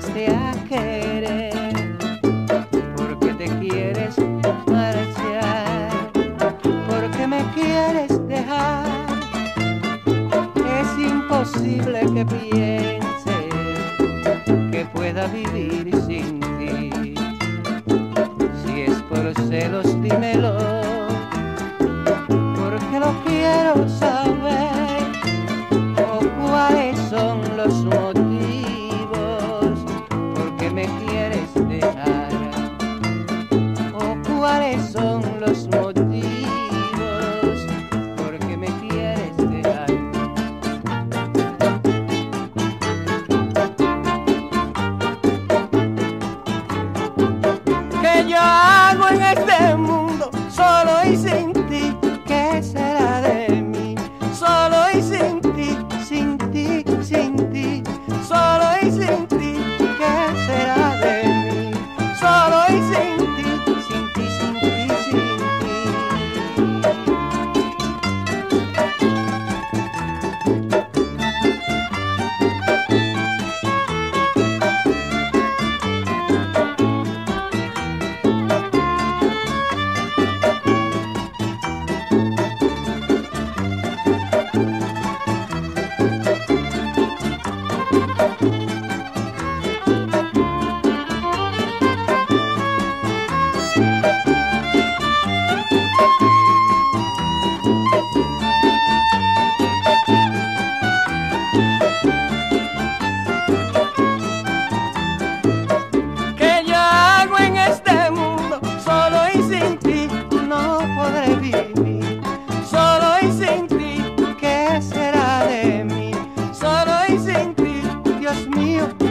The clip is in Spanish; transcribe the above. llegaste a querer, porque te quieres marchar, porque me quieres dejar. Es imposible que pienses que pueda vivir sin ti. Si es por celos, dímelo, porque lo quiero saber. O cuáles son los motivos porque me quieres dejar. O cuáles son los motivos porque me quieres dejar. ¿Qué yo hago en este mundo solo y sin ti? ¿Qué será de mí solo y sin ti? Sin ti, sin ti, solo y sin ti, ¿qué será de mí? Solo y sin ti, sin ti, sin ti, sin ti. Solo y sin ti, Dios mío.